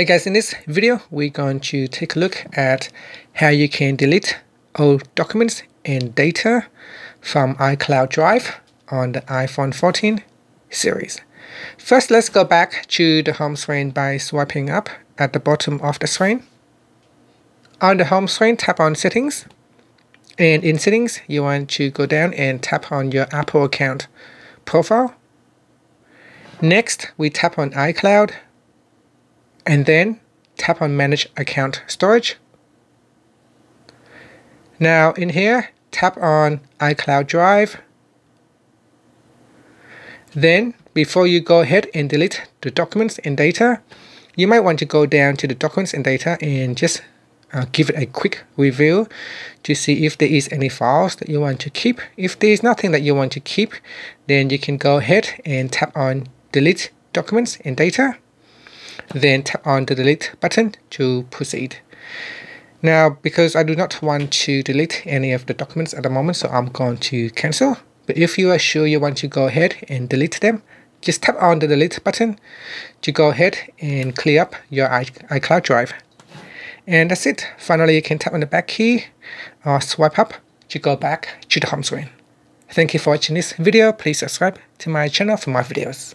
Hey guys, in this video we're going to take a look at how you can delete old documents and data from iCloud Drive on the iPhone 14 series. First, let's go back to the home screen by swiping up at the bottom of the screen. On the home screen, tap on Settings, and in Settings you want to go down and tap on your Apple account profile. Next, we tap on iCloud and then tap on Manage Account Storage. Now in here, tap on iCloud Drive. Then before you go ahead and delete the documents and data, you might want to go down to the documents and data and just give it a quick review to see if there is any files that you want to keep. If there is nothing that you want to keep, then you can go ahead and tap on Delete Documents and Data, then tap on the Delete button to proceed. Now, because I do not want to delete any of the documents at the moment, so I'm going to cancel. But if you are sure you want to go ahead and delete them, just tap on the Delete button to go ahead and clear up your iCloud Drive. And that's it. Finally, you can tap on the back key or swipe up to go back to the home screen. Thank you for watching this video. Please subscribe to my channel for more videos.